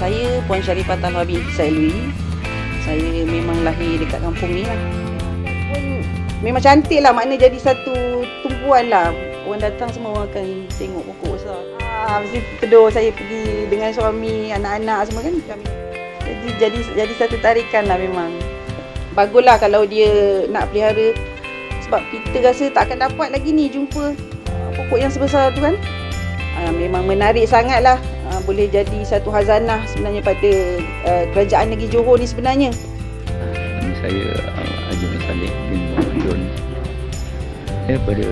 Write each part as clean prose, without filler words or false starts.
Saya Puan Syarifah Talhabi, saya Lui. Saya memang lahir dekat kampung ni lah. Memang cantik lah, maknanya jadi satu tumpuan lah. Orang datang semua orang akan tengok pokok besar. Mesti kedua saya pergi dengan suami, anak-anak semua kan. Jadi satu tarikan lah memang. Baguslah kalau dia nak pelihara, sebab kita rasa tak akan dapat lagi ni jumpa pokok yang sebesar tu kan. Memang menarik sangatlah, boleh jadi satu hazanah sebenarnya pada kerajaan negeri Johor ni sebenarnya. Ini saya Adjun Salih bin Adjun. Pada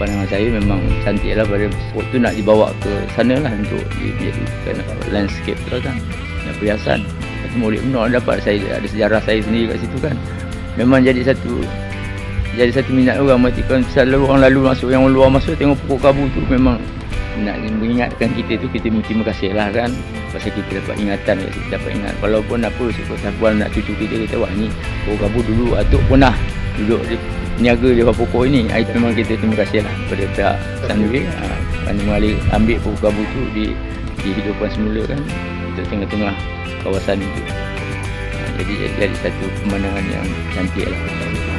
pandangan saya memang cantiklah pada pokok tu, nak dibawa ke sana lah untuk dijadikan landscape tu kan, perhiasan. Murid benar dapat, saya ada sejarah saya sendiri kat situ kan. Memang jadi satu minat orang. Mesti kan selalu orang lalu masuk, yang luar masuk tengok pokok kabu tu, memang nak mengingatkan kita tu. Kita terima kasihlah kan, pasal kita dapat ingatan, kita dapat ingat. Walaupun apa sebab sabuan nak cucu kita, kita wah ni pokok kabu dulu atuk pernah duduk di niaga di bawah pokok ini. Memang kita terima kasihlah pada Pertak Sandwey Bani Malik ambil pokok kabu tu di hidupan semula kan, untuk tengah-tengah kawasan itu. Jadi satu pemandangan yang cantik lah.